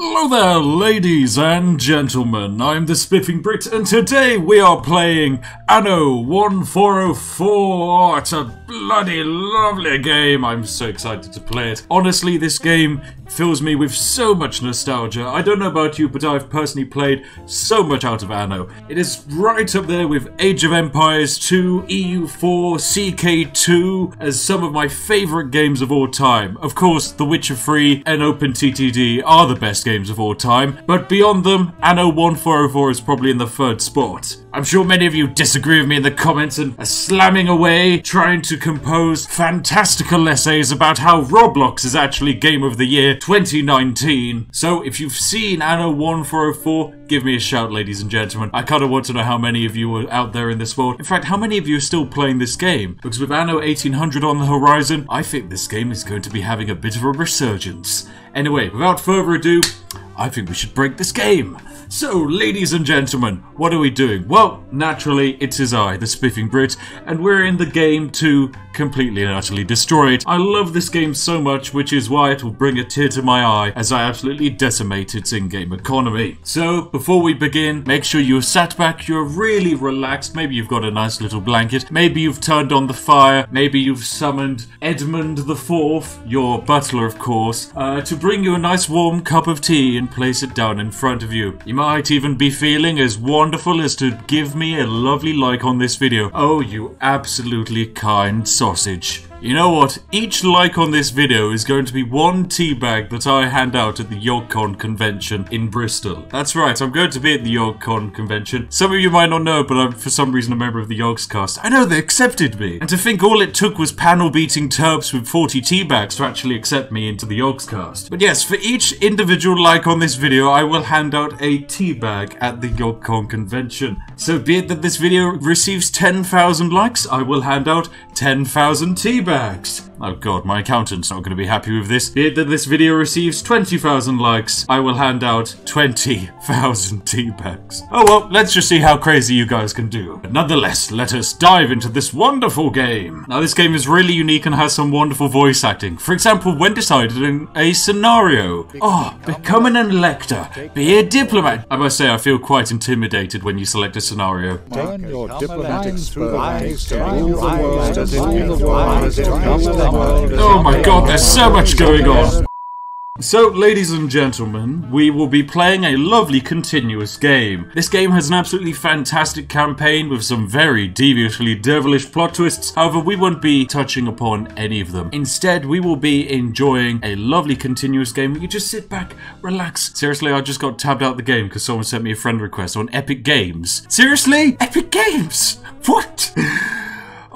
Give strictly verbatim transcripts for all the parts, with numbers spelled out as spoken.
Hello there, ladies and gentlemen, I'm the Spiffing Brit, and today we are playing Anno fourteen oh four. It's a bloody lovely game, I'm so excited to play it. Honestly, this game fills me with so much nostalgia. I don't know about you, but I've personally played so much out of Anno. It is right up there with Age of Empires two, E U four, C K two, as some of my favourite games of all time. Of course, The Witcher three and Open T T D are the best games of all time, but beyond them, Anno fourteen oh four is probably in the third spot. I'm sure many of you disagree with me in the comments and are slamming away, trying to compose fantastical essays about how Roblox is actually Game of the Year twenty nineteen. So if you've seen Anno fourteen oh four, give me a shout, ladies and gentlemen. I kind of want to know how many of you are out there in this world. In fact, how many of you are still playing this game? Because with Anno eighteen hundred on the horizon, I think this game is going to be having a bit of a resurgence. Anyway, without further ado, I think we should break this game. So, ladies and gentlemen, what are we doing? Well, naturally, it is I, the Spiffing Brit, and we're in the game to completely and utterly destroy it. I love this game so much, which is why it will bring a tear to my eye as I absolutely decimate its in-game economy. So, before we begin, make sure you're sat back, you're really relaxed, maybe you've got a nice little blanket, maybe you've turned on the fire, maybe you've summoned Edmund the fourth, your butler of course, uh, to bring you a nice warm cup of tea and place it down in front of you. You might even be feeling as wonderful as to give me a lovely like on this video. Oh, you absolutely kind soul sausage. You know what? Each like on this video is going to be one teabag that I hand out at the YogCon convention in Bristol. That's right, I'm going to be at the YogCon convention. Some of you might not know, but I'm for some reason a member of the Yogscast. I know, they accepted me! And to think all it took was panel-beating turps with forty teabags to actually accept me into the Yogscast. But yes, for each individual like on this video, I will hand out a teabag at the YogCon convention. So be it that this video receives ten thousand likes, I will hand out ten thousand teabags. Oh god, my accountant's not going to be happy with this. Be it that this video receives twenty thousand likes, I will hand out twenty thousand teabags. Oh well, let's just see how crazy you guys can do. But nonetheless, let us dive into this wonderful game. Now this game is really unique and has some wonderful voice acting. For example, when decided in a scenario. Oh, become an elector. Be a diplomat. I must say, I feel quite intimidated when you select a scenario. Turn your diplomatic spurs to rule the world as rule the world. Oh my god, there's so much going on! So, ladies and gentlemen, we will be playing a lovely continuous game. This game has an absolutely fantastic campaign with some very deviously devilish plot twists, however we won't be touching upon any of them. Instead, we will be enjoying a lovely continuous game where you just sit back, relax. Seriously, I just got tabbed out the game because someone sent me a friend request on Epic Games. Seriously? Epic Games? What?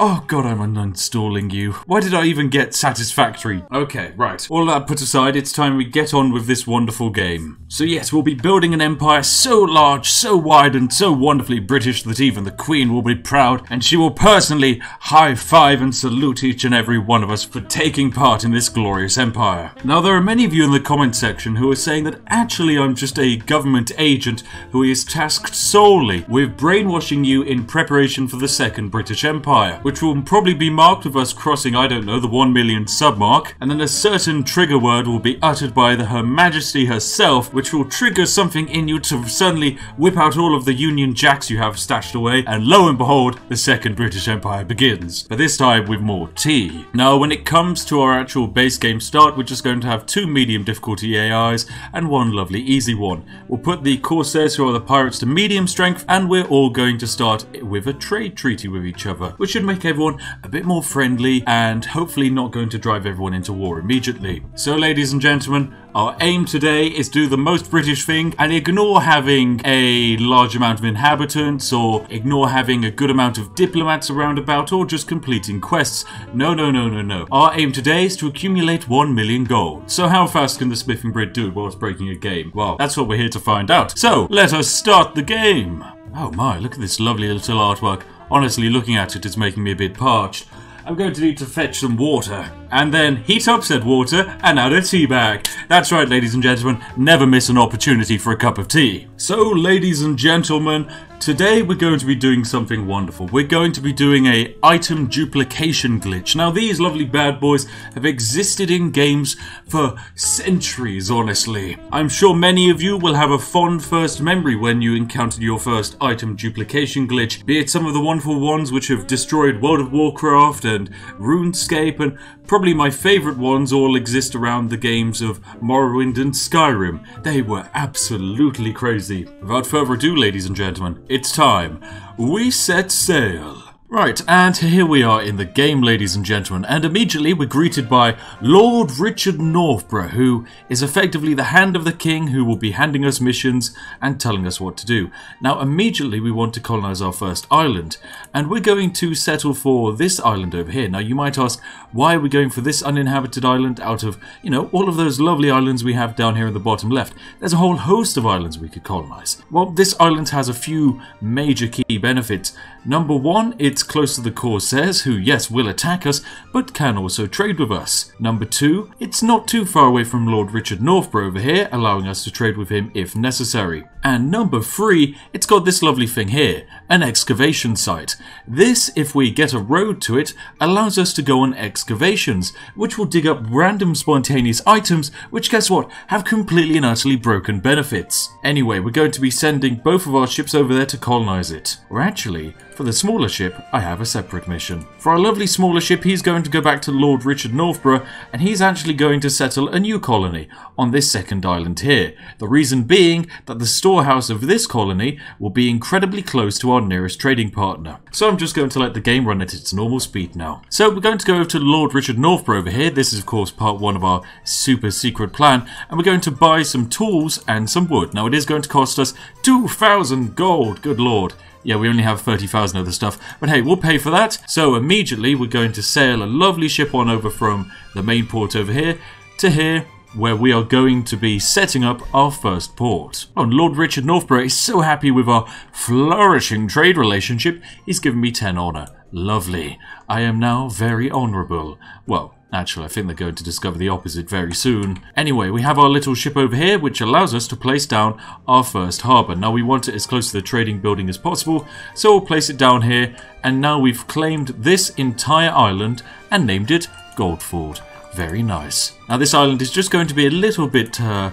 Oh god, I'm uninstalling you. Why did I even get Satisfactory? Okay, right. All that put aside, it's time we get on with this wonderful game. So yes, we'll be building an empire so large, so wide, and so wonderfully British that even the Queen will be proud, and she will personally high-five and salute each and every one of us for taking part in this glorious empire. Now, there are many of you in the comment section who are saying that actually I'm just a government agent who is tasked solely with brainwashing you in preparation for the Second British Empire, which will probably be marked with us crossing, I don't know, the one million sub mark, and then a certain trigger word will be uttered by the Her Majesty herself, which will trigger something in you to suddenly whip out all of the Union Jacks you have stashed away, and lo and behold, the Second British Empire begins, but this time with more tea. Now, when it comes to our actual base game start, we're just going to have two medium difficulty A Is and one lovely easy one. We'll put the Corsairs, who are the pirates, to medium strength, and we're all going to start with a trade treaty with each other, which should make make everyone a bit more friendly and hopefully not going to drive everyone into war immediately. So, ladies and gentlemen, our aim today is do the most British thing and ignore having a large amount of inhabitants or ignore having a good amount of diplomats around about or just completing quests. No, no, no, no, no. Our aim today is to accumulate one million gold. So how fast can the Spiffing Brit do whilst breaking a game? Well, that's what we're here to find out. So, let us start the game. Oh my, look at this lovely little artwork. Honestly, looking at it is making me a bit parched. I'm going to need to fetch some water, and then heat up said water and add a tea bag. That's right, ladies and gentlemen, never miss an opportunity for a cup of tea. So, ladies and gentlemen, Today we're going to be doing something wonderful. We're going to be doing a item duplication glitch. Now these lovely bad boys have existed in games for centuries, honestly. I'm sure many of you will have a fond first memory when you encountered your first item duplication glitch, be it some of the wonderful ones which have destroyed World of Warcraft and RuneScape, and probably my favourite ones all exist around the games of Morrowind and Skyrim. They were absolutely crazy. Without further ado, ladies and gentlemen, it's time we set sail. Right, and here we are in the game, ladies and gentlemen, and immediately we're greeted by Lord Richard Northborough, who is effectively the hand of the king, who will be handing us missions and telling us what to do. Now immediately we want to colonize our first island, and we're going to settle for this island over here. Now you might ask, why are we going for this uninhabited island out of, you know, all of those lovely islands we have down here in the bottom left? There's a whole host of islands we could colonize. Well, this island has a few major key benefits. Number one, it's close to the Corsairs, who yes will attack us but can also trade with us. Number two, it's not too far away from Lord Richard Northborough over here, allowing us to trade with him if necessary. And number three, it's got this lovely thing here, an excavation site. This, if we get a road to it, allows us to go on excavations, which will dig up random spontaneous items, which guess what, have completely and utterly broken benefits. Anyway, we're going to be sending both of our ships over there to colonize it. Or actually, for the smaller ship, I have a separate mission. For our lovely smaller ship, he's going to go back to Lord Richard Northborough, and he's actually going to settle a new colony on this second island here. The reason being that the storehouse of this colony will be incredibly close to our nearest trading partner. So I'm just going to let the game run at its normal speed now. So we're going to go over to Lord Richard Northborough over here. This is of course part one of our super secret plan, and we're going to buy some tools and some wood. Now it is going to cost us two thousand gold, good lord. Yeah, we only have thirty thousand of the stuff, but hey, we'll pay for that. So immediately we're going to sail a lovely ship on over from the main port over here to here, where we are going to be setting up our first port. Oh, and Lord Richard Northborough is so happy with our flourishing trade relationship, he's given me ten honour. Lovely. I am now very honourable. Well, actually, I think they're going to discover the opposite very soon. Anyway, we have our little ship over here, which allows us to place down our first harbour. Now, we want it as close to the trading building as possible, so we'll place it down here. And now we've claimed this entire island and named it Goldford. Very nice. Now, this island is just going to be a little bit uh,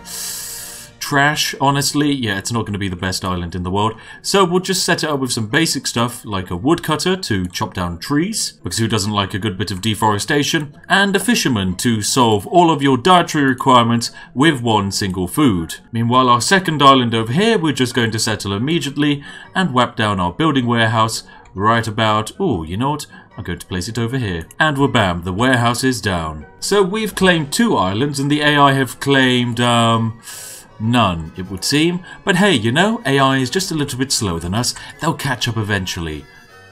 trash, honestly. Yeah, it's not going to be the best island in the world. So we'll just set it up with some basic stuff, like a woodcutter to chop down trees, because who doesn't like a good bit of deforestation, and a fisherman to solve all of your dietary requirements with one single food. Meanwhile, our second island over here, we're just going to settle immediately and whap down our building warehouse right about... oh, you know what? I'm going to place it over here. And wabam, the warehouse is down. So we've claimed two islands, and the A I have claimed, um... none, it would seem. But hey, you know, A I is just a little bit slower than us. They'll catch up eventually.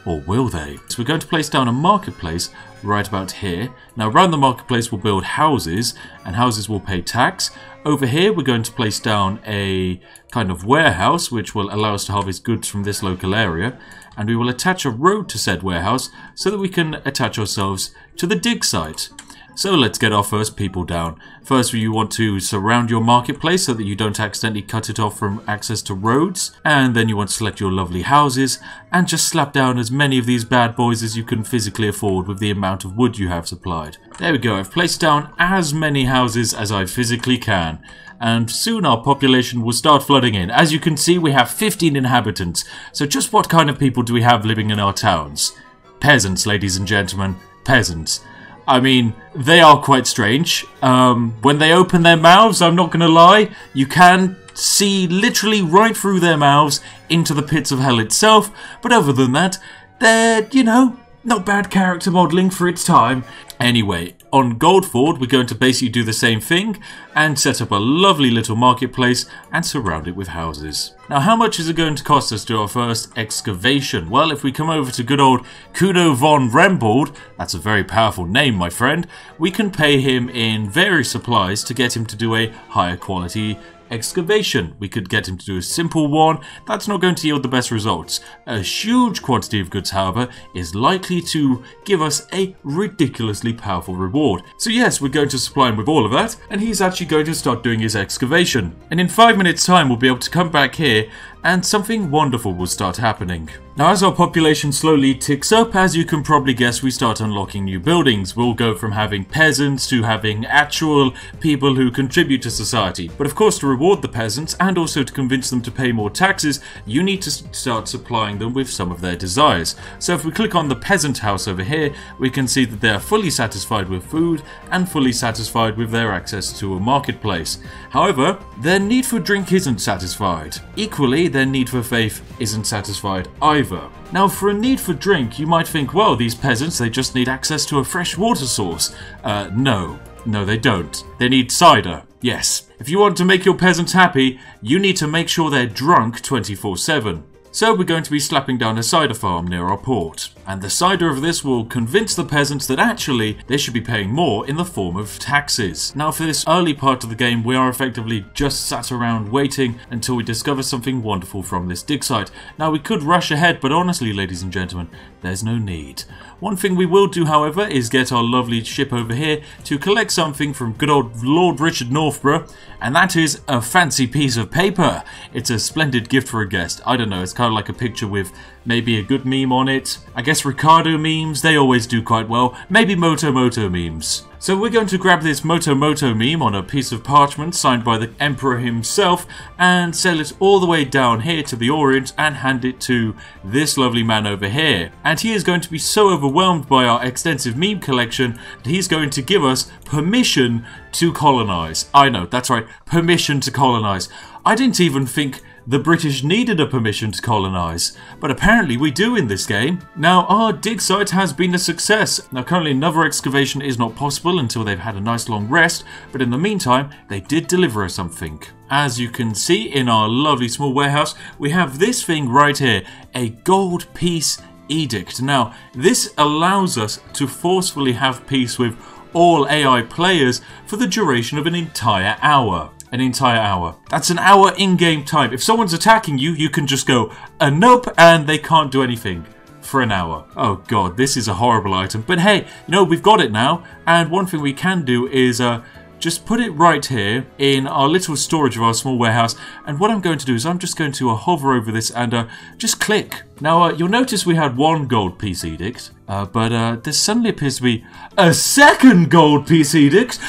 Or will they? So we're going to place down a marketplace right about here. Now, around the marketplace we'll build houses, and houses will pay tax. Over here we're going to place down a kind of warehouse, which will allow us to harvest goods from this local area. And we will attach a road to said warehouse so that we can attach ourselves to the dig site. So let's get our first people down. First, you want to surround your marketplace so that you don't accidentally cut it off from access to roads. And then you want to select your lovely houses and just slap down as many of these bad boys as you can physically afford with the amount of wood you have supplied. There we go, I've placed down as many houses as I physically can. And soon our population will start flooding in. As you can see, we have fifteen inhabitants. So just what kind of people do we have living in our towns? Peasants, ladies and gentlemen, peasants. I mean, they are quite strange. Um, when they open their mouths, I'm not going to lie, you can see literally right through their mouths into the pits of hell itself. But other than that, they're, you know, not bad character modelling for its time. Anyway, on Goldford, we're going to basically do the same thing and set up a lovely little marketplace and surround it with houses. Now, how much is it going to cost us to do our first excavation? Well, if we come over to good old Kuno von Rambold, that's a very powerful name, my friend, we can pay him in various supplies to get him to do a higher quality excavation. We could get him to do a simple one. That's not going to yield the best results. A huge quantity of goods, however, is likely to give us a ridiculously powerful reward. So yes, we're going to supply him with all of that, and he's actually going to start doing his excavation. And in five minutes time, we'll be able to come back here and something wonderful will start happening. Now, as our population slowly ticks up, as you can probably guess, we start unlocking new buildings. We'll go from having peasants to having actual people who contribute to society. But of course, to reward the peasants and also to convince them to pay more taxes, you need to start supplying them with some of their desires. So if we click on the peasant house over here, we can see that they are fully satisfied with food and fully satisfied with their access to a marketplace. However, their need for drink isn't satisfied. Equally, their need for faith isn't satisfied either. Now, for a need for drink, you might think, well, these peasants, they just need access to a fresh water source. Uh, no. No, they don't. They need cider. Yes. If you want to make your peasants happy, you need to make sure they're drunk twenty-four seven. So we're going to be slapping down a cider farm near our port. And the cider of this will convince the peasants that actually they should be paying more in the form of taxes. Now, for this early part of the game, we are effectively just sat around waiting until we discover something wonderful from this dig site. Now, we could rush ahead, but honestly, ladies and gentlemen, there's no need. One thing we will do, however, is get our lovely ship over here to collect something from good old Lord Richard Northborough, and that is a fancy piece of paper. It's a splendid gift for a guest. I don't know, it's kind like a picture with maybe a good meme on it. I guess Ricardo memes, they always do quite well. Maybe Moto Moto memes. So we're going to grab this Moto Moto meme on a piece of parchment signed by the Emperor himself and sail it all the way down here to the Orient and hand it to this lovely man over here. And he is going to be so overwhelmed by our extensive meme collection that he's going to give us permission to colonize. I know, that's right, permission to colonize. I didn't even think the British needed a permission to colonize, but apparently we do in this game. Now, our dig site has been a success. Now, currently another excavation is not possible until they've had a nice long rest, but in the meantime, they did deliver us something. As you can see in our lovely small warehouse, we have this thing right here, a gold peace edict. Now, this allows us to forcefully have peace with all A I players for the duration of an entire hour. An entire hour. That's an hour in-game time. If someone's attacking you, you can just go, uh, nope, and they can't do anything for an hour. Oh god, this is a horrible item. But hey, you know, we've got it now. And one thing we can do is uh, just put it right here in our little storage of our small warehouse. And what I'm going to do is I'm just going to uh, hover over this and uh, just click. Now, uh, you'll notice we had one gold peace edict, uh, but uh, there suddenly appears to be a second gold peace edict.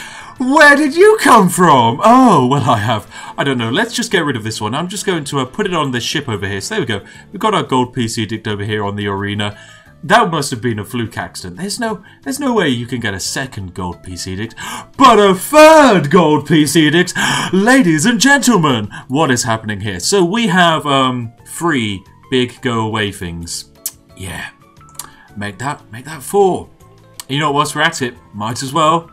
Where did you come from? Oh, well, I have. I don't know. Let's just get rid of this one. I'm just going to uh, put it on this ship over here. So there we go. We've got our gold peace edict over here on the arena. That must have been a fluke accident. There's no, there's no way you can get a second gold peace edict, but a third gold peace edict. Ladies and gentlemen, what is happening here? So we have um three big go away things. Yeah, make that, make that four. You know, whilst we're at it, might as well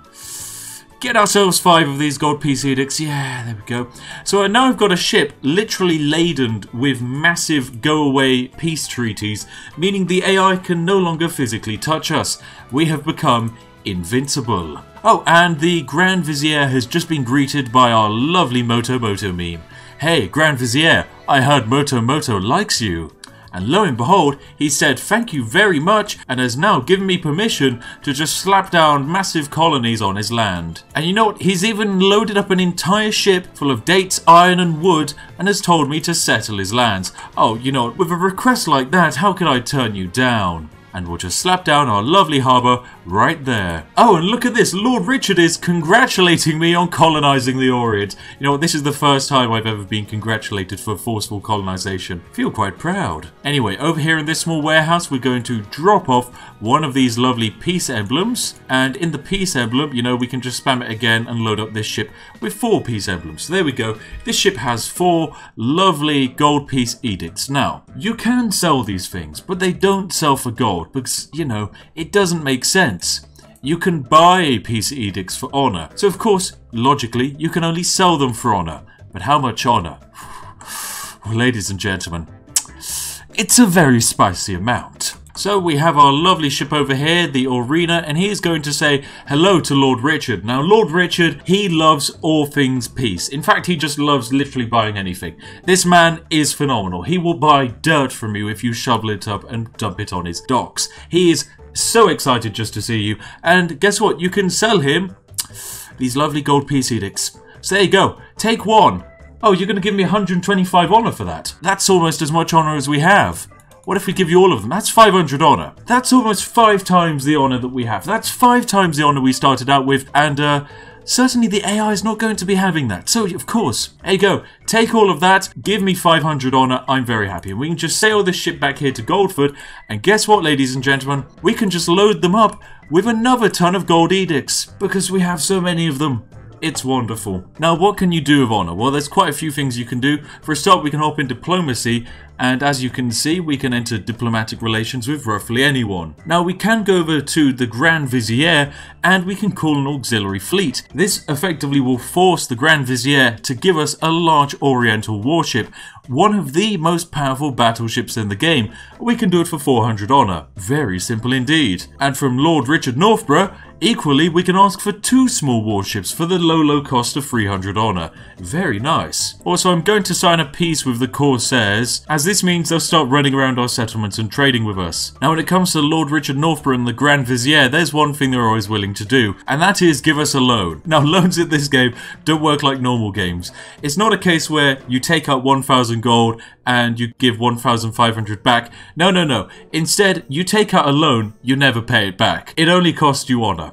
get ourselves five of these gold peace edicts. Yeah, there we go. So uh, now I've got a ship literally laden with massive go-away peace treaties, meaning the A I can no longer physically touch us. We have become invincible. Oh, and the Grand Vizier has just been greeted by our lovely Moto Moto meme. Hey, Grand Vizier, I heard Moto Moto likes you. And lo and behold, he said thank you very much and has now given me permission to just slap down massive colonies on his land. And you know what, he's even loaded up an entire ship full of dates, iron and wood and has told me to settle his lands. Oh, you know what, with a request like that, how can I turn you down? And we'll just slap down our lovely harbour right there. Oh, and look at this, Lord Richard is congratulating me on colonising the Orient. You know what, this is the first time I've ever been congratulated for forceful colonisation. Feel quite proud. Anyway, over here in this small warehouse, we're going to drop off one of these lovely peace emblems. And in the peace emblem, you know, we can just spam it again and load up this ship with four peace emblems. So there we go. This ship has four lovely gold peace edicts. Now, you can sell these things, but they don't sell for gold, because, you know, it doesn't make sense. You can buy peace edicts for honor. So, of course, logically, you can only sell them for honor. But how much honor? Well, ladies and gentlemen, it's a very spicy amount. So we have our lovely ship over here, the Orina, and he is going to say hello to Lord Richard. Now, Lord Richard, he loves all things peace. In fact, he just loves literally buying anything. This man is phenomenal. He will buy dirt from you if you shovel it up and dump it on his docks. He is so excited just to see you. And guess what? You can sell him these lovely gold peace edicts. So there you go. Take one. Oh, you're going to give me one hundred twenty-five honor for that. That's almost as much honor as we have. What if we give you all of them? That's five hundred honor. That's almost five times the honor that we have. That's five times the honor we started out with, and uh, certainly the A I is not going to be having that. So, of course, there you go. Take all of that, give me five hundred honor, I'm very happy. And we can just sail this ship back here to Goldford, and guess what, ladies and gentlemen? We can just load them up with another ton of gold edicts, because we have so many of them. It's wonderful. Now, what can you do with honor? Well, there's quite a few things you can do. For a start, we can hop in diplomacy, and as you can see, we can enter diplomatic relations with roughly anyone. Now, we can go over to the Grand Vizier, and we can call an auxiliary fleet. This effectively will force the Grand Vizier to give us a large Oriental warship, one of the most powerful battleships in the game. We can do it for four hundred honor. Very simple indeed. And from Lord Richard Northborough, equally, we can ask for two small warships for the low, low cost of three hundred honor. Very nice. Also, I'm going to sign a peace with the Corsairs, as this means they'll start running around our settlements and trading with us. Now, when it comes to Lord Richard Northborough and the Grand Vizier, there's one thing they're always willing to do, and that is give us a loan. Now, loans at this game don't work like normal games. It's not a case where you take out one thousand gold and you give one thousand five hundred back. No, no, no. Instead, you take out a loan, you never pay it back. It only costs you honor.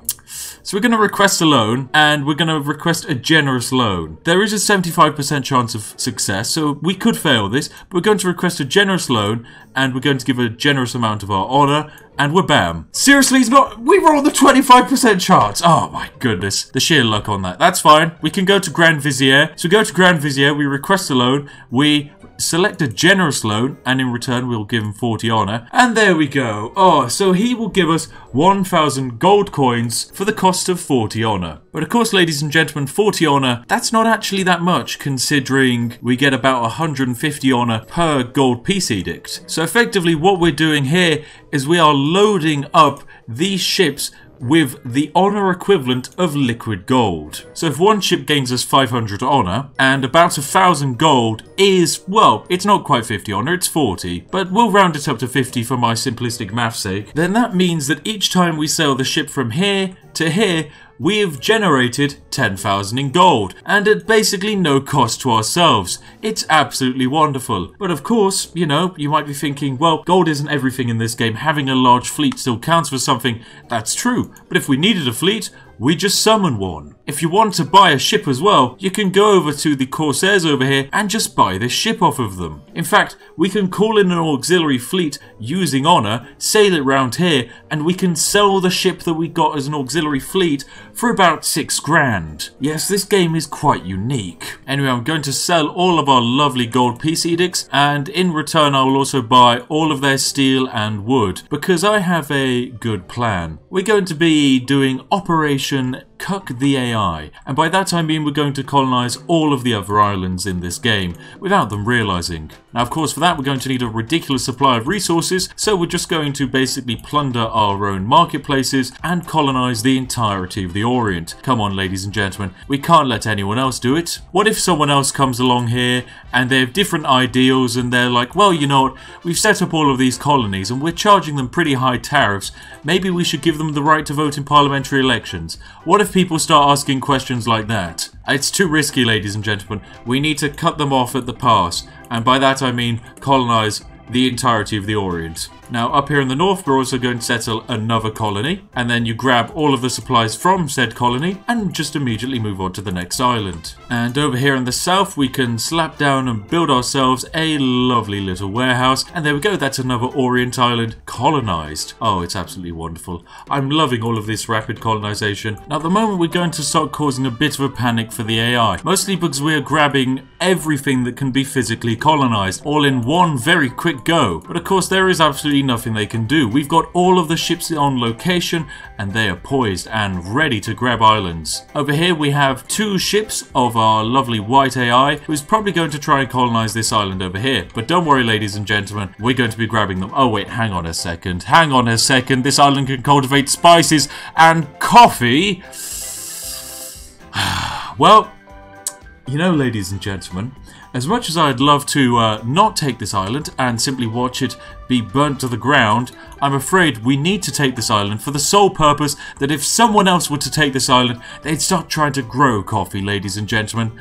So we're going to request a loan, and we're going to request a generous loan. There is a seventy-five percent chance of success, so we could fail this, but we're going to request a generous loan, and we're going to give a generous amount of our honor, and we're bam. Seriously, it's not- we were on the twenty-five percent chance! Oh my goodness, the sheer luck on that. That's fine, we can go to Grand Vizier. So we go to Grand Vizier, we request a loan, we select a generous loan, and in return we'll give him forty honor, and there we go. Oh, so he will give us one thousand gold coins for the cost of forty honor. But of course, ladies and gentlemen, forty honor, that's not actually that much, considering we get about one hundred fifty honor per gold peace edict. So effectively what we're doing here is we are loading up these ships with the honor equivalent of liquid gold. So if one ship gains us five hundred honor, and about one thousand gold is, well, it's not quite fifty honor, it's forty, but we'll round it up to fifty for my simplistic math's sake, then that means that each time we sail the ship from here to here, we have generated ten thousand in gold, and at basically no cost to ourselves. It's absolutely wonderful. But of course, you know, you might be thinking, well, gold isn't everything in this game. Having a large fleet still counts for something. That's true. But if we needed a fleet, we just summon one. If you want to buy a ship as well, you can go over to the Corsairs over here and just buy this ship off of them. In fact, we can call in an auxiliary fleet using honor, sail it round here, and we can sell the ship that we got as an auxiliary fleet for about six grand. Yes, this game is quite unique. Anyway, I'm going to sell all of our lovely gold peace edicts, and in return I will also buy all of their steel and wood, because I have a good plan. We're going to be doing Operation Cuck the A I, and by that I mean we're going to colonise all of the other islands in this game without them realising. Now, of course, for that we're going to need a ridiculous supply of resources, so we're just going to basically plunder our own marketplaces and colonise the entirety of the Orient. Come on, ladies and gentlemen, we can't let anyone else do it. What if someone else comes along here and they have different ideals and they're like, well, you know what, we've set up all of these colonies and we're charging them pretty high tariffs, maybe we should give them the right to vote in parliamentary elections. What if people start asking questions like that? It's too risky, ladies and gentlemen. We need to cut them off at the pass, and by that I mean colonise the entirety of the Orient. Now, up here in the north, we're also going to settle another colony, and then you grab all of the supplies from said colony and just immediately move on to the next island. And over here in the south, we can slap down and build ourselves a lovely little warehouse, and there we go, that's another Orient island colonized. Oh, it's absolutely wonderful. I'm loving all of this rapid colonization. Now, at the moment, we're going to start causing a bit of a panic for the A I, mostly because we're grabbing everything that can be physically colonized, all in one very quick go. But of course, there is absolutely nothing they can do. We've got all of the ships on location and they are poised and ready to grab islands. Over here we have two ships of our lovely white A I, who's probably going to try and colonize this island over here. But don't worry, ladies and gentlemen, we're going to be grabbing them. Oh wait, hang on a second, hang on a second, this island can cultivate spices and coffee. Well, you know, ladies and gentlemen, as much as I'd love to uh, not take this island and simply watch it be burnt to the ground, I'm afraid we need to take this island for the sole purpose that if someone else were to take this island, they'd start trying to grow coffee, ladies and gentlemen.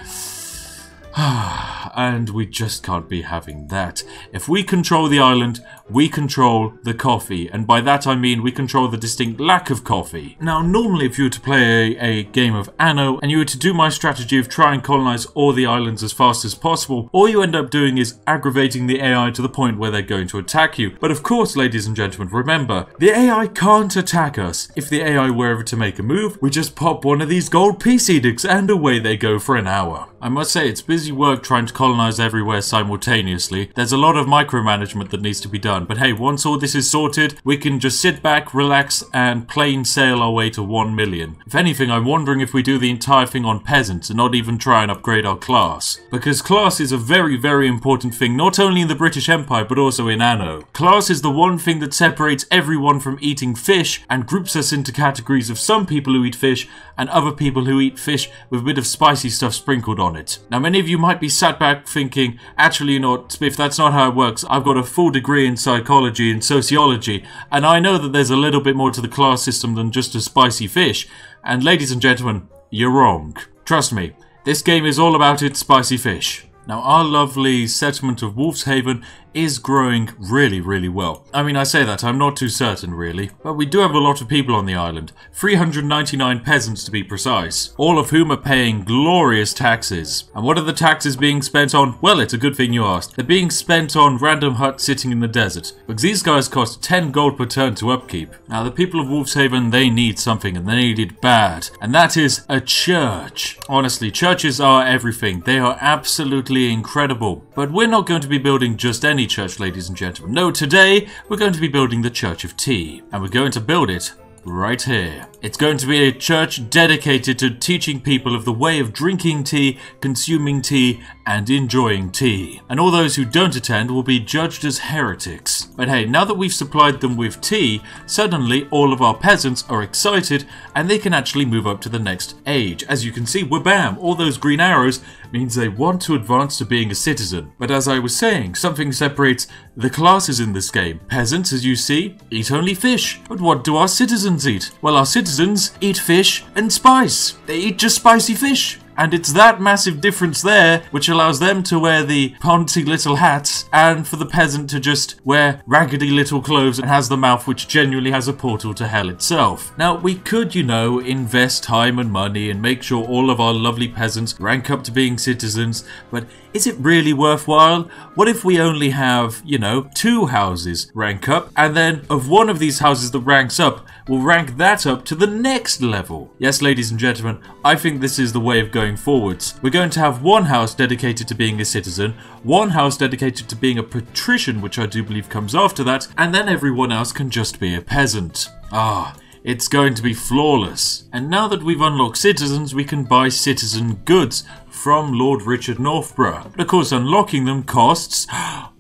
And we just can't be having that. If we control the island, we control the coffee, and by that I mean we control the distinct lack of coffee. Now, normally if you were to play a, a game of Anno, and you were to do my strategy of try and colonize all the islands as fast as possible, all you end up doing is aggravating the A I to the point where they're going to attack you. But of course, ladies and gentlemen, remember, the A I can't attack us. If the A I were ever to make a move, we just pop one of these gold peace edicts and away they go for an hour. I must say, it's busy work trying to colonize everywhere simultaneously. There's a lot of micromanagement that needs to be done, but hey, once all this is sorted, we can just sit back, relax, and plain sail our way to one million. If anything, I'm wondering if we do the entire thing on peasants and not even try and upgrade our class. Because class is a very, very important thing, not only in the British Empire, but also in Anno. Class is the one thing that separates everyone from eating fish and groups us into categories of some people who eat fish and other people who eat fish with a bit of spicy stuff sprinkled on it. Now, many of you might be sat back thinking, actually, you know, Spiff, that's not how it works. I've got a full degree in psychology and sociology, and I know that there's a little bit more to the class system than just a spicy fish. And ladies and gentlemen, you're wrong. Trust me, this game is all about its spicy fish. Now, our lovely settlement of Wolfshaven is growing really, really well. I mean, I say that, I'm not too certain, really. But we do have a lot of people on the island. three hundred ninety-nine peasants, to be precise. All of whom are paying glorious taxes. And what are the taxes being spent on? Well, it's a good thing you asked. They're being spent on random huts sitting in the desert. Because these guys cost ten gold per turn to upkeep. Now, the people of Wolfshaven, they need something, and they need it bad. And that is a church. Honestly, churches are everything. They are absolutely incredible. But we're not going to be building just any church, ladies and gentlemen. No, today we're going to be building the Church of Tea, and we're going to build it right here. It's going to be a church dedicated to teaching people of the way of drinking tea, consuming tea, and enjoying tea. And all those who don't attend will be judged as heretics. But hey, now that we've supplied them with tea, suddenly all of our peasants are excited and they can actually move up to the next age. As you can see, whabam, all those green arrows means they want to advance to being a citizen. But as I was saying, something separates the classes in this game. Peasants, as you see, eat only fish. But what do our citizens eat? Well, our citizens Citizens eat fish and spice. They eat just spicy fish. And it's that massive difference there which allows them to wear the poncy little hats and for the peasant to just wear raggedy little clothes and has the mouth which genuinely has a portal to hell itself. Now, we could, you know, invest time and money and make sure all of our lovely peasants rank up to being citizens, but is it really worthwhile? What if we only have, you know, two houses rank up, and then of one of these houses that ranks up, we'll rank that up to the next level? Yes, ladies and gentlemen, I think this is the way of going Going forwards. We're going to have one house dedicated to being a citizen, one house dedicated to being a patrician, which I do believe comes after that, and then everyone else can just be a peasant. Ah, it's going to be flawless. And now that we've unlocked citizens, we can buy citizen goods from Lord Richard Northborough. But of course, unlocking them costs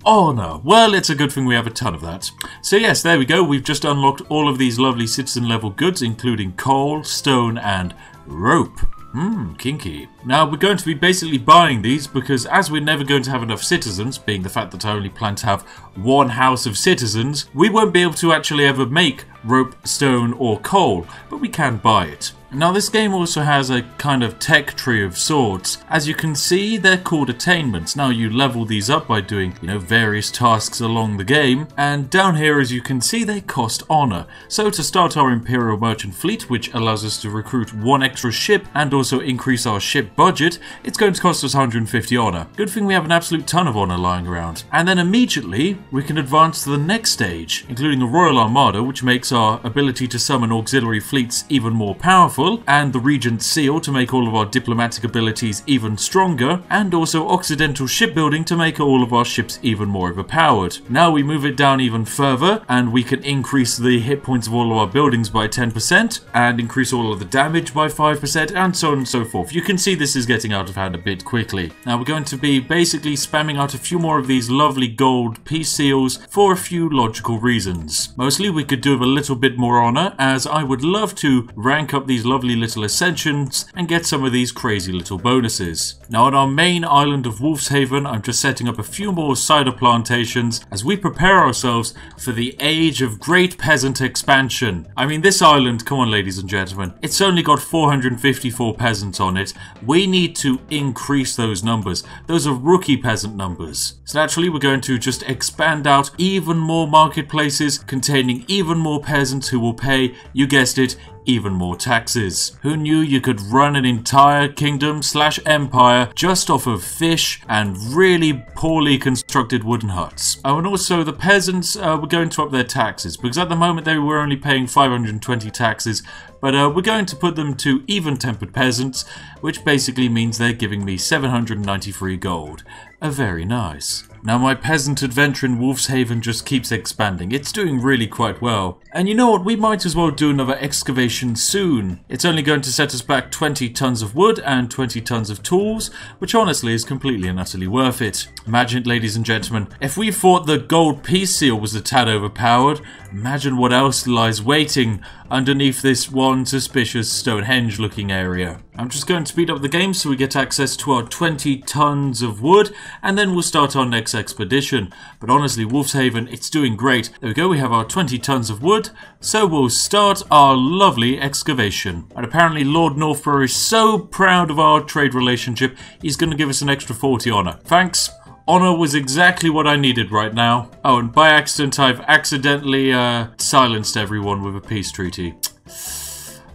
honor. Well, it's a good thing we have a ton of that. So yes, there we go. We've just unlocked all of these lovely citizen level goods, including coal, stone, and rope. Mmm, kinky. Now, we're going to be basically buying these because as we're never going to have enough citizens, being the fact that I only plan to have one house of citizens, we won't be able to actually ever make rope, stone, or coal, but we can buy it. Now, this game also has a kind of tech tree of sorts. As you can see, they're called attainments. Now, you level these up by doing, you know, various tasks along the game. And down here, as you can see, they cost honor. So to start our Imperial Merchant Fleet, which allows us to recruit one extra ship and also increase our ship budget, it's going to cost us one hundred fifty honor. Good thing we have an absolute ton of honor lying around. And then immediately, we can advance to the next stage, including a Royal Armada, which makes our ability to summon auxiliary fleets even more powerful, and the Regent's Seal to make all of our diplomatic abilities even stronger, and also Occidental Shipbuilding to make all of our ships even more overpowered. Now we move it down even further, and we can increase the hit points of all of our buildings by ten percent, and increase all of the damage by five percent, and so on and so forth. You can see this is getting out of hand a bit quickly. Now we're going to be basically spamming out a few more of these lovely gold peace seals for a few logical reasons. Mostly we could do with a little little bit more on her, as I would love to rank up these lovely little ascensions and get some of these crazy little bonuses. Now on our main island of Wolfshaven, I'm just setting up a few more cider plantations as we prepare ourselves for the Age of Great Peasant Expansion. I mean, this island, come on ladies and gentlemen, it's only got four hundred fifty-four peasants on it. We need to increase those numbers. Those are rookie peasant numbers. So naturally we're going to just expand out even more marketplaces containing even more peasants who will pay, you guessed it, even more taxes. Who knew you could run an entire kingdom slash empire just off of fish and really poorly constructed wooden huts? Oh, and also the peasants uh, were going to up their taxes, because at the moment they were only paying five hundred twenty taxes, but uh, we're going to put them to even-tempered peasants, which basically means they're giving me seven hundred ninety-three gold. Uh, very nice. Now my peasant adventure in Wolfshaven just keeps expanding. It's doing really quite well. And you know what, we might as well do another excavation soon. It's only going to set us back twenty tons of wood and twenty tons of tools, which honestly is completely and utterly worth it. Imagine, ladies and gentlemen, if we thought the gold peace seal was a tad overpowered, imagine what else lies waiting underneath this one suspicious Stonehenge looking area. I'm just going to speed up the game so we get access to our twenty tons of wood, and then we'll start our next expedition. But honestly, Wolfshaven, it's doing great. There we go, we have our twenty tons of wood, so we'll start our lovely excavation. And apparently Lord Northborough is so proud of our trade relationship, he's going to give us an extra forty honour. Thanks. Honour was exactly what I needed right now. Oh, and by accident, I've accidentally uh, silenced everyone with a peace treaty.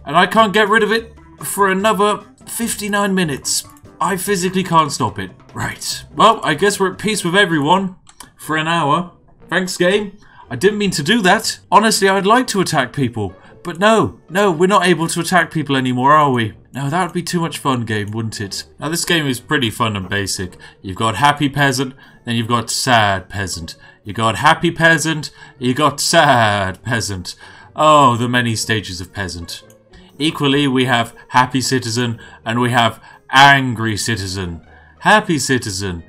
And I can't get rid of it for another fifty-nine minutes. I physically can't stop it. Right. Well, I guess we're at peace with everyone for an hour. Thanks, game. I didn't mean to do that. Honestly, I'd like to attack people. But no, no, we're not able to attack people anymore, are we? No, that would be too much fun, game, wouldn't it? Now, this game is pretty fun and basic. You've got happy peasant, then you've got sad peasant. You got happy peasant, you got sad peasant. Oh, the many stages of peasant. Equally, we have happy citizen, and we have angry citizen. Happy citizen,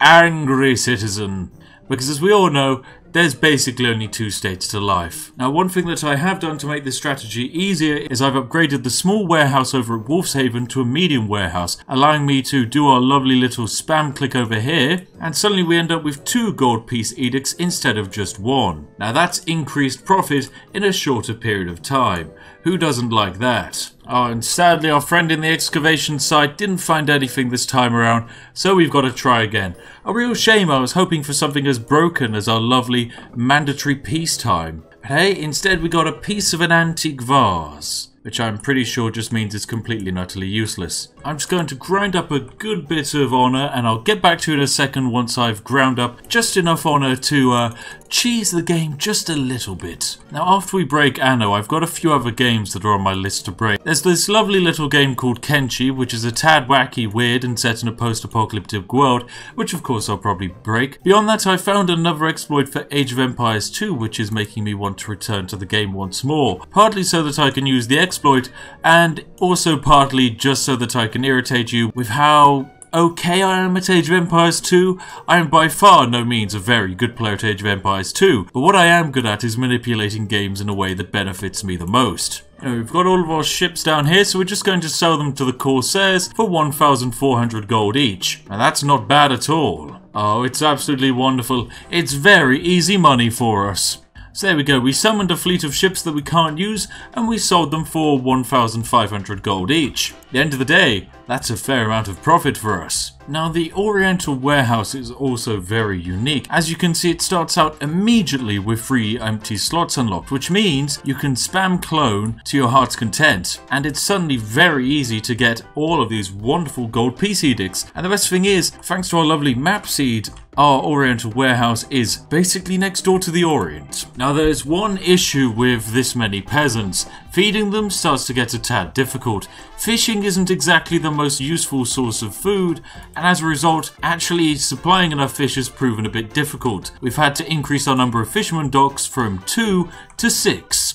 angry citizen. Because as we all know, there's basically only two states to life. Now, one thing that I have done to make this strategy easier is I've upgraded the small warehouse over at Wolfshaven to a medium warehouse, allowing me to do our lovely little spam click over here, and suddenly we end up with two gold piece edicts instead of just one. Now that's increased profit in a shorter period of time. Who doesn't like that? Oh, and sadly our friend in the excavation site didn't find anything this time around, so we've got to try again. A real shame, I was hoping for something as broken as our lovely mandatory peacetime. Hey, instead we got a piece of an antique vase, which I'm pretty sure just means it's completely and utterly useless. I'm just going to grind up a good bit of honour, and I'll get back to it in a second once I've ground up just enough honour to uh, cheese the game just a little bit. Now after we break Anno, I've got a few other games that are on my list to break. There's this lovely little game called Kenshi, which is a tad wacky, weird and set in a post-apocalyptic world, which of course I'll probably break. Beyond that, I found another exploit for Age of Empires two, which is making me want to return to the game once more, partly so that I can use the exploit, and also partly just so that I can irritate you with how okay I am at Age of Empires two. I am by far no means a very good player at Age of Empires two, but what I am good at is manipulating games in a way that benefits me the most. Now we've got all of our ships down here, so we're just going to sell them to the Corsairs for one thousand four hundred gold each. Now that's not bad at all. Oh, it's absolutely wonderful. It's very easy money for us. So there we go, we summoned a fleet of ships that we can't use, and we sold them for one thousand five hundred gold each. At the end of the day, that's a fair amount of profit for us. Now the Oriental Warehouse is also very unique. As you can see, it starts out immediately with three empty slots unlocked, which means you can spam clone to your heart's content, and it's suddenly very easy to get all of these wonderful gold peace edicts. And the best thing is, thanks to our lovely map seed, our Oriental Warehouse is basically next door to the Orient. Now there's one issue with this many peasants. Feeding them starts to get a tad difficult. Fishing isn't exactly the most useful source of food, and as a result, actually supplying enough fish has proven a bit difficult. We've had to increase our number of fishermen docks from two to six.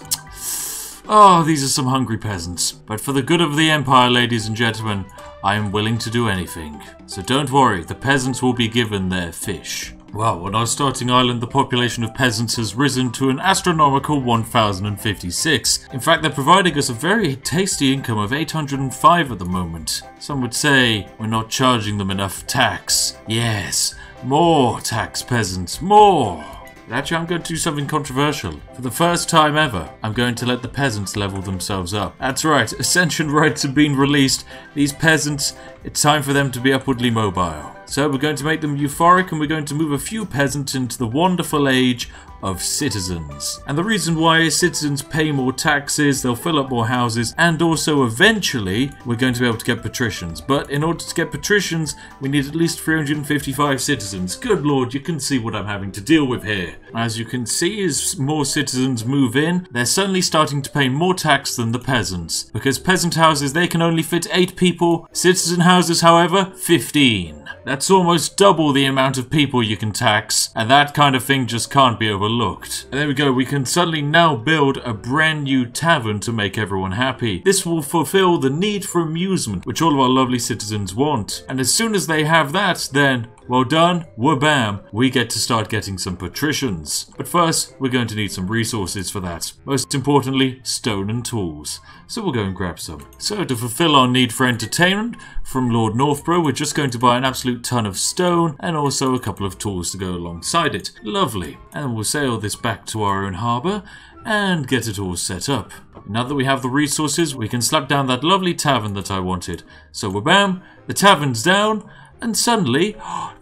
Oh, these are some hungry peasants. But for the good of the empire, ladies and gentlemen, I am willing to do anything. So don't worry, the peasants will be given their fish. Wow, on our starting island, the population of peasants has risen to an astronomical one thousand fifty-six. In fact, they're providing us a very tasty income of eight hundred and five at the moment. Some would say we're not charging them enough tax. Yes, more tax, peasants, more! Actually, I'm going to do something controversial. For the first time ever, I'm going to let the peasants level themselves up. That's right, ascension rights have been released. These peasants, it's time for them to be upwardly mobile. So we're going to make them euphoric, and we're going to move a few peasants into the wonderful age of citizens. And the reason why is citizens pay more taxes, they'll fill up more houses, and also eventually we're going to be able to get patricians. But in order to get patricians, we need at least three hundred fifty-five citizens. Good lord, you can see what I'm having to deal with here. As you can see, as more citizens move in, they're suddenly starting to pay more tax than the peasants. Because peasant houses, they can only fit eight people. Citizen houses, however, fifteen. That's almost double the amount of people you can tax, and that kind of thing just can't be overlooked. And there we go, we can suddenly now build a brand new tavern to make everyone happy. This will fulfill the need for amusement, which all of our lovely citizens want. And as soon as they have that, then, well done, wha-bam, we get to start getting some patricians. But first, we're going to need some resources for that. Most importantly, stone and tools. So we'll go and grab some. So to fulfill our need for entertainment, from Lord Northborough, we're just going to buy an absolute ton of stone and also a couple of tools to go alongside it. Lovely. And we'll sail this back to our own harbour and get it all set up. Now that we have the resources, we can slap down that lovely tavern that I wanted. So wha-bam, the tavern's down. And suddenly,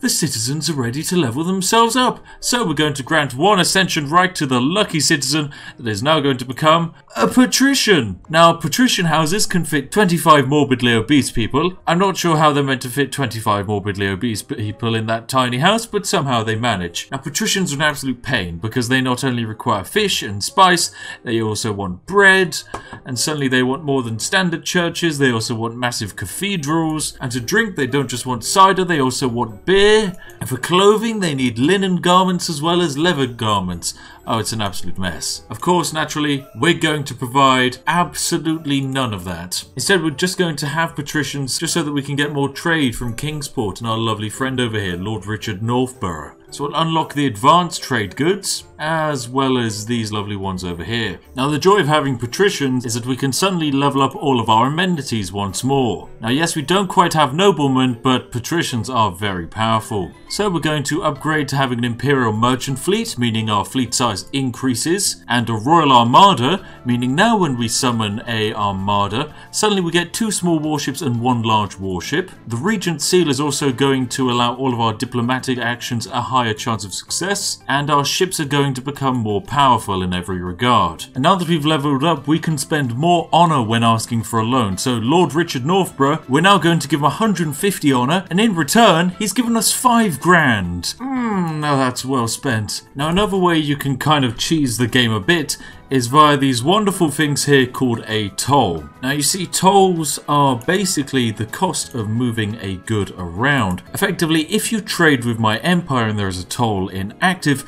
the citizens are ready to level themselves up. So we're going to grant one ascension right to the lucky citizen that is now going to become a patrician. Now, patrician houses can fit twenty-five morbidly obese people. I'm not sure how they're meant to fit twenty-five morbidly obese people in that tiny house, but somehow they manage. Now, patricians are an absolute pain because they not only require fish and spice, they also want bread. And suddenly they want more than standard churches. They also want massive cathedrals. And to drink, they don't just want cider. They also want beer, and for clothing they need linen garments as well as leather garments. Oh, it's an absolute mess. Of course, naturally, we're going to provide absolutely none of that. Instead, we're just going to have patricians just so that we can get more trade from Kingsport and our lovely friend over here, Lord Richard Northborough. So we'll unlock the advanced trade goods, as well as these lovely ones over here. Now, the joy of having patricians is that we can suddenly level up all of our amenities once more. Now, yes, we don't quite have noblemen, but patricians are very powerful. So we're going to upgrade to having an imperial merchant fleet, meaning our fleet size increases, and a royal armada, meaning now when we summon a armada, suddenly we get two small warships and one large warship. The regent seal is also going to allow all of our diplomatic actions a higher chance of success, and our ships are going to become more powerful in every regard. And now that we've leveled up, we can spend more honour when asking for a loan. So Lord Richard Northborough, we're now going to give him one hundred fifty honour, and in return, he's given us five grand. Mmm, now that's well spent. Now another way you can kind of cheese the game a bit is via these wonderful things here called a toll. Now you see, tolls are basically the cost of moving a good around. Effectively, if you trade with my empire and there is a toll inactive,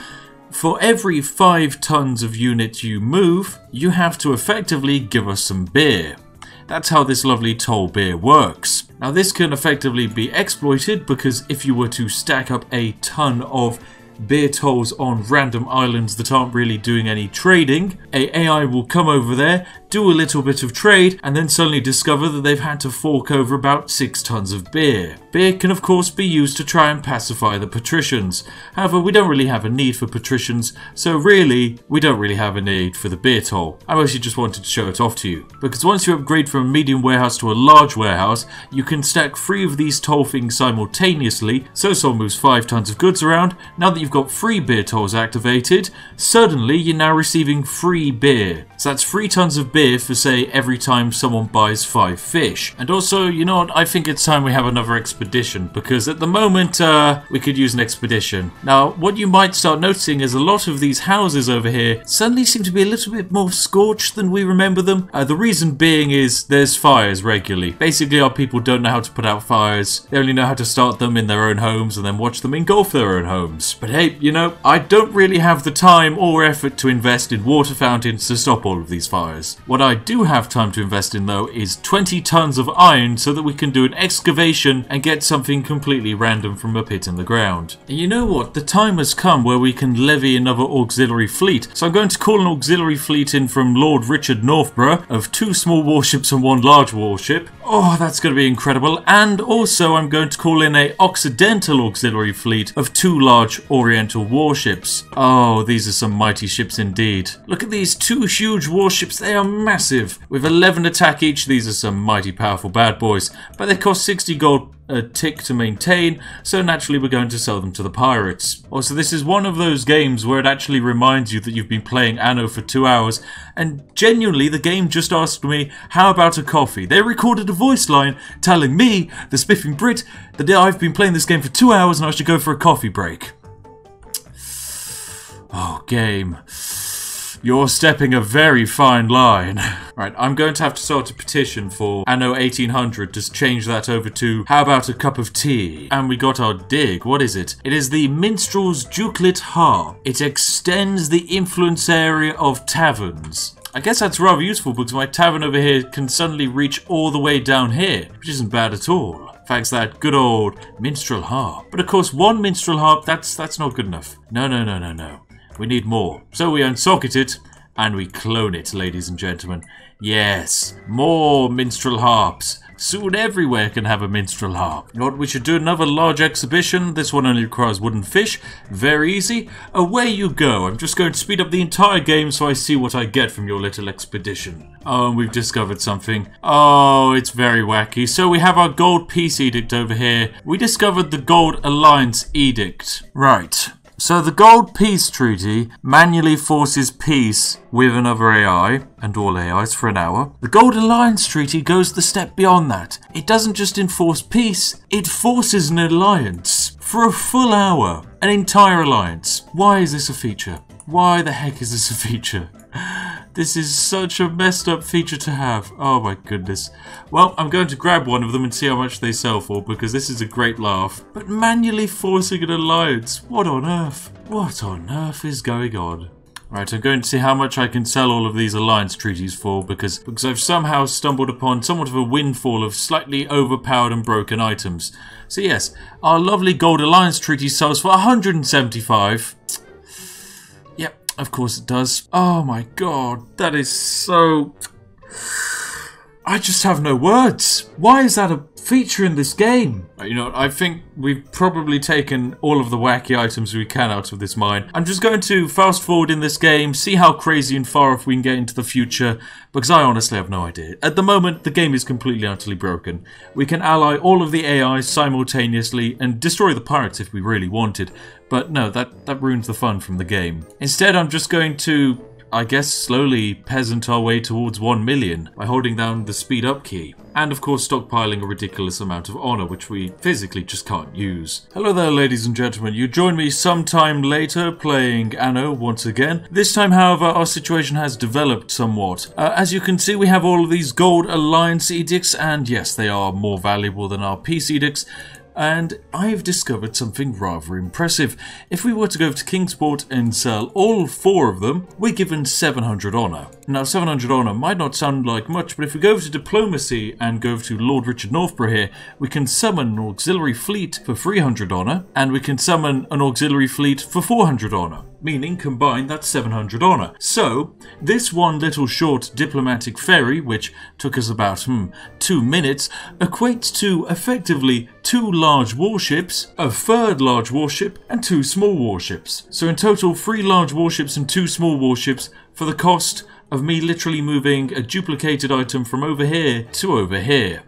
for every five tons of unit you move, you have to effectively give us some beer. That's how this lovely toll beer works. Now this can effectively be exploited because if you were to stack up a ton of beer tolls on random islands that aren't really doing any trading, an A I will come over there, do a little bit of trade, and then suddenly discover that they've had to fork over about six tons of beer. Beer can of course be used to try and pacify the patricians. However, we don't really have a need for patricians, so really, we don't really have a need for the beer toll. I mostly just wanted to show it off to you. Because once you upgrade from a medium warehouse to a large warehouse, you can stack three of these toll things simultaneously, so someone moves five tons of goods around. Now that you've got free beer tolls activated, suddenly you're now receiving free beer. So that's three tons of beer for, say, every time someone buys five fish. And also, you know what, I think it's time we have another expedition, because at the moment, uh, we could use an expedition. Now, what you might start noticing is a lot of these houses over here suddenly seem to be a little bit more scorched than we remember them. Uh, the reason being is there's fires regularly. Basically, our people don't know how to put out fires. They only know how to start them in their own homes and then watch them engulf their own homes. But hey, you know, I don't really have the time or effort to invest in water fountains to stop all of these fires. What I do have time to invest in though is twenty tons of iron so that we can do an excavation and get something completely random from a pit in the ground. And you know what, the time has come where we can levy another auxiliary fleet, so I'm going to call an auxiliary fleet in from Lord Richard Northborough of two small warships and one large warship. Oh, that's going to be incredible. And also I'm going to call in a Occidental auxiliary fleet of two large Oriental warships. Oh, these are some mighty ships indeed. Look at these two huge warships, they are massive. With eleven attack each, these are some mighty powerful bad boys, but they cost sixty gold a tick to maintain, so naturally we're going to sell them to the pirates. Also, this is one of those games where it actually reminds you that you've been playing Anno for two hours, and genuinely the game just asked me, how about a coffee? They recorded a voice line telling me, the Spiffing Brit, that I've been playing this game for two hours and I should go for a coffee break. Oh, game. You're stepping a very fine line. Right, I'm going to have to start a petition for Anno eighteen hundred to change that over to how about a cup of tea? And we got our dig. What is it? It is the Minstrel's Dukelet Harp. It extends the influence area of taverns. I guess that's rather useful because my tavern over here can suddenly reach all the way down here, which isn't bad at all. Thanks that good old minstrel harp. But of course, one minstrel harp, that's that's not good enough. No, no, no, no, no. We need more. So we unsocket it, and we clone it, ladies and gentlemen. Yes, more minstrel harps. Soon everywhere can have a minstrel harp. You know what, we should do another large exhibition. This one only requires wooden fish. Very easy. Away you go. I'm just going to speed up the entire game so I see what I get from your little expedition. Oh, and we've discovered something. Oh, it's very wacky. So we have our gold peace edict over here. We discovered the gold alliance edict. Right. So the Gold Peace Treaty manually forces peace with another A I, and all A Is for an hour. The Gold Alliance Treaty goes the step beyond that. It doesn't just enforce peace, it forces an alliance. For a full hour. An entire alliance. Why is this a feature? Why the heck is this a feature? This is such a messed up feature to have. Oh my goodness. Well, I'm going to grab one of them and see how much they sell for because this is a great laugh. But manually forcing an alliance. What on earth? What on earth is going on? Right, I'm going to see how much I can sell all of these alliance treaties for because, because I've somehow stumbled upon somewhat of a windfall of slightly overpowered and broken items. So yes, our lovely Gold Alliance Treaty sells for one hundred seventy-five. Of course it does. Oh my god, that is so... I just have no words. Why is that a feature in this game? You know, I think we've probably taken all of the wacky items we can out of this mine. I'm just going to fast forward in this game, see how crazy and far off we can get into the future, because I honestly have no idea. At the moment, the game is completely utterly broken. We can ally all of the A Is simultaneously and destroy the pirates if we really wanted, but no, that, that ruins the fun from the game. Instead, I'm just going to... I guess slowly peasant our way towards one million by holding down the speed up key. And of course stockpiling a ridiculous amount of honor which we physically just can't use. Hello there ladies and gentlemen, you join me sometime later playing Anno once again. This time however our situation has developed somewhat. Uh, as you can see we have all of these gold alliance edicts and yes they are more valuable than our peace edicts. And I've discovered something rather impressive. If we were to go to Kingsport and sell all four of them, we're given seven hundred honour. Now seven hundred honour might not sound like much, but if we go over to Diplomacy and go over to Lord Richard Northborough here, we can summon an auxiliary fleet for three hundred honour, and we can summon an auxiliary fleet for four hundred honour. Meaning, combined, that's seven hundred honour. So, this one little short diplomatic ferry, which took us about, hmm, two minutes, equates to, effectively, two large warships, a third large warship, and two small warships. So in total, three large warships and two small warships for the cost of me literally moving a duplicated item from over here to over here.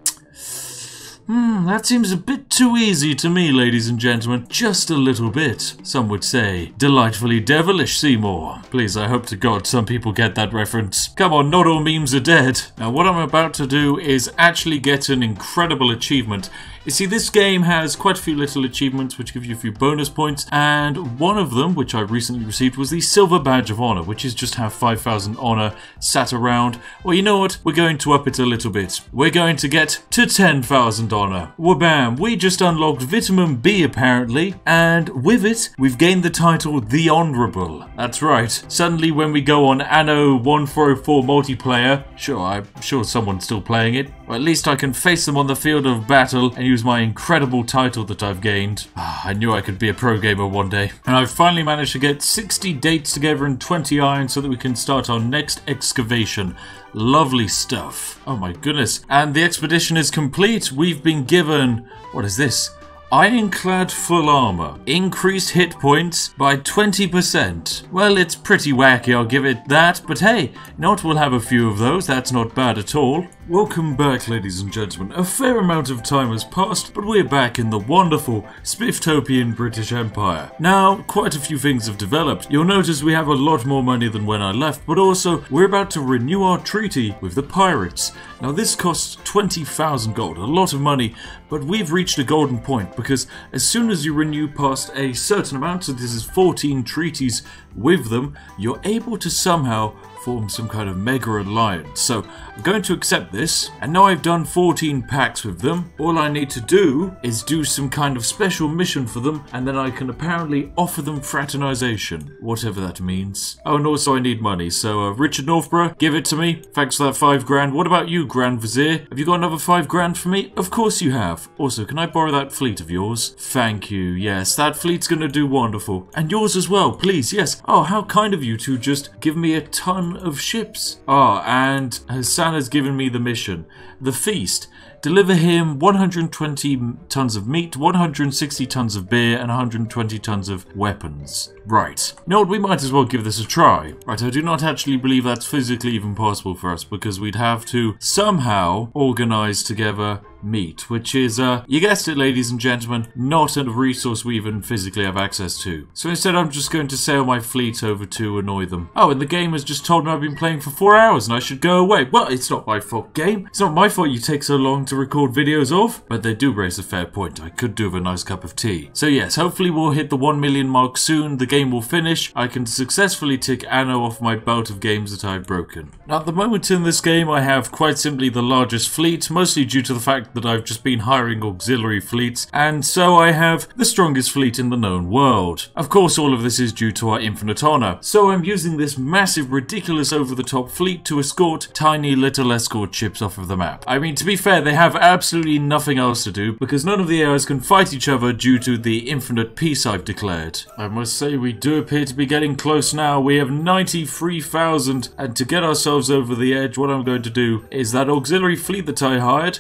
Hmm, that seems a bit too easy to me, ladies and gentlemen. Just a little bit. Some would say, delightfully devilish, Seymour. Please, I hope to God some people get that reference. Come on, not all memes are dead. Now, what I'm about to do is actually get an incredible achievement. You see, this game has quite a few little achievements which give you a few bonus points, and one of them, which I recently received, was the Silver Badge of Honor, which is just have five thousand honor sat around. Well, you know what? We're going to up it a little bit. We're going to get to ten thousand honor. Wabam! We just unlocked Vitamin B, apparently, and with it, we've gained the title The Honourable. That's right. Suddenly, when we go on Anno one four oh four multiplayer, sure, I'm sure someone's still playing it, or at least I can face them on the field of battle and use my incredible title that I've gained. Ah, I knew I could be a pro gamer one day. And I've finally managed to get sixty dates together and twenty iron so that we can start our next excavation. Lovely stuff. Oh my goodness. And the expedition is complete. We've been given... what is this? Ironclad full armor. Increased hit points by twenty percent. Well, it's pretty wacky, I'll give it that. But hey, you know what? We'll have a few of those. That's not bad at all. Welcome back, ladies and gentlemen. A fair amount of time has passed, but we're back in the wonderful Spifftopian British Empire. Now, quite a few things have developed. You'll notice we have a lot more money than when I left, but also we're about to renew our treaty with the pirates. Now, this costs twenty thousand gold, a lot of money, but we've reached a golden point because as soon as you renew past a certain amount, so this is fourteen treaties with them, you're able to somehow form some kind of mega alliance. So I'm going to accept this, and now I've done fourteen packs with them. All I need to do is do some kind of special mission for them, and then I can apparently offer them fraternization, whatever that means. Oh, and also I need money, so uh, Richard Northborough, give it to me. Thanks for that five grand. What about you, Grand Vizier? Have you got another five grand for me? Of course you have. Also, can I borrow that fleet of yours? Thank you. Yes, that fleet's gonna do wonderful. And yours as well, please. Yes. Oh, how kind of you to just give me a ton of ships. Ah, and Hassan has given me the mission. The feast. Deliver him one hundred twenty tons of meat, one hundred sixty tons of beer, and one hundred twenty tons of weapons. Right. You know what, we might as well give this a try. Right, I do not actually believe that's physically even possible for us, because we'd have to somehow organize together meat, which is, uh, you guessed it, ladies and gentlemen, not a resource we even physically have access to. So instead I'm just going to sail my fleet over to annoy them. Oh, and the game has just told me I've been playing for four hours and I should go away. Well, it's not my fault, game. It's not my fault you take so long to record videos of, but they do raise a fair point. I could do with a nice cup of tea. So yes, hopefully we'll hit the one million mark soon, the game will finish, I can successfully tick Anno off my belt of games that I've broken. Now at the moment in this game I have quite simply the largest fleet, mostly due to the fact that I've just been hiring auxiliary fleets, and so I have the strongest fleet in the known world. Of course, all of this is due to our infinite honor, so I'm using this massive, ridiculous, over-the-top fleet to escort tiny little escort ships off of the map. I mean, to be fair, they have absolutely nothing else to do, because none of the A Is can fight each other due to the infinite peace I've declared. I must say, we do appear to be getting close now. We have ninety-three thousand, and to get ourselves over the edge, what I'm going to do is that auxiliary fleet that I hired,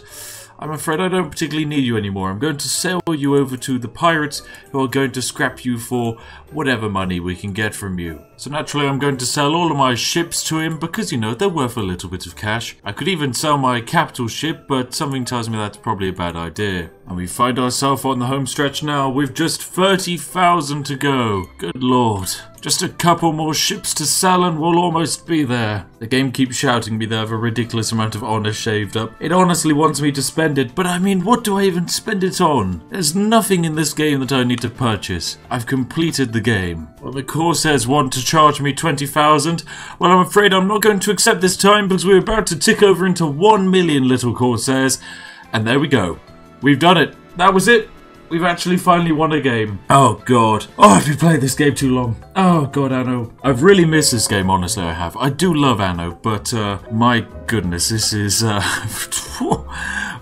I'm afraid I don't particularly need you anymore. I'm going to sell you over to the pirates who are going to scrap you for whatever money we can get from you. So naturally I'm going to sell all of my ships to him because, you know, they're worth a little bit of cash. I could even sell my capital ship, but something tells me that's probably a bad idea. And we find ourselves on the home stretch now with just thirty thousand to go. Good lord. Just a couple more ships to sell and we'll almost be there. The game keeps shouting me there for a ridiculous amount of honor shaved up. It honestly wants me to spend it, but I mean, what do I even spend it on? There's nothing in this game that I need to purchase. I've completed the game. Well, the Corsairs want to charge me twenty thousand. Well, I'm afraid I'm not going to accept this time because we're about to tick over into one million little Corsairs. And there we go. We've done it. That was it. We've actually finally won a game. Oh god. Oh, I've been playing this game too long. Oh god, Anno. I've really missed this game, honestly, I have. I do love Anno, but uh, my goodness, this is uh,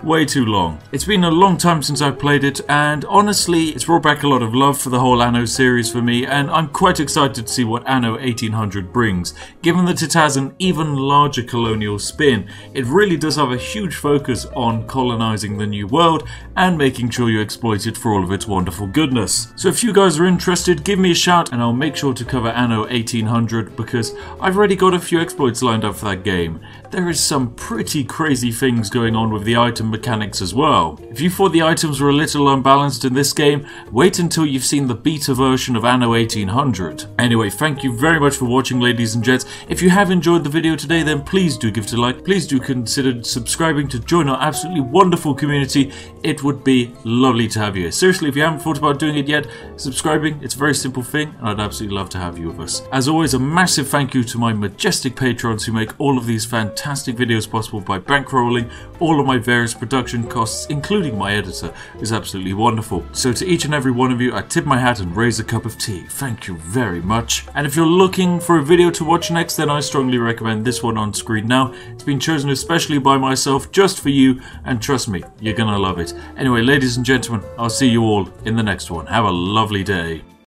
way too long. It's been a long time since I played it, and honestly, it's brought back a lot of love for the whole Anno series for me, and I'm quite excited to see what Anno eighteen hundred brings. Given that it has an even larger colonial spin, it really does have a huge focus on colonizing the new world and making sure you exploit it for all of its wonderful goodness. So if you guys are interested, give me a shout and I'll make sure to cover Anno eighteen hundred because I've already got a few exploits lined up for that game. There is some pretty crazy things going on with the item and mechanics as well. If you thought the items were a little unbalanced in this game, wait until you've seen the beta version of Anno eighteen hundred. Anyway, thank you very much for watching, ladies and gents. If you have enjoyed the video today, then please do give it a like. Please do consider subscribing to join our absolutely wonderful community. It would be lovely to have you here. Seriously, if you haven't thought about doing it yet, subscribing, it's a very simple thing, and I'd absolutely love to have you with us. As always, a massive thank you to my majestic patrons who make all of these fantastic videos possible by bankrolling all of my various production costs, including my editor. It's absolutely wonderful. So to each and every one of you, I tip my hat and raise a cup of tea. Thank you very much. And if you're looking for a video to watch next, then I strongly recommend this one on screen now. It's been chosen especially by myself just for you, and trust me, you're gonna love it. Anyway, ladies and gentlemen, I'll see you all in the next one. Have a lovely day.